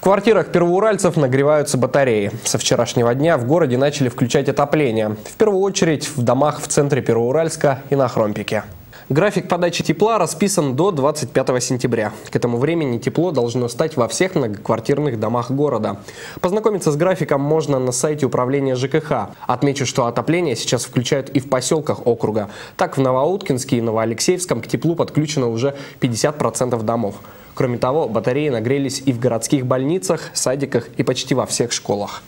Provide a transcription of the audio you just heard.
В квартирах первоуральцев нагреваются батареи. Со вчерашнего дня в городе начали включать отопление. В первую очередь в домах в центре Первоуральска и на Хромпике. График подачи тепла расписан до 25 сентября. К этому времени тепло должно стать во всех многоквартирных домах города. Познакомиться с графиком можно на сайте управления ЖКХ. Отмечу, что отопление сейчас включают и в поселках округа. Так, в Новоуткинске и Новоалексеевском к теплу подключено уже 50% домов. Кроме того, батареи нагрелись и в городских больницах, садиках и почти во всех школах.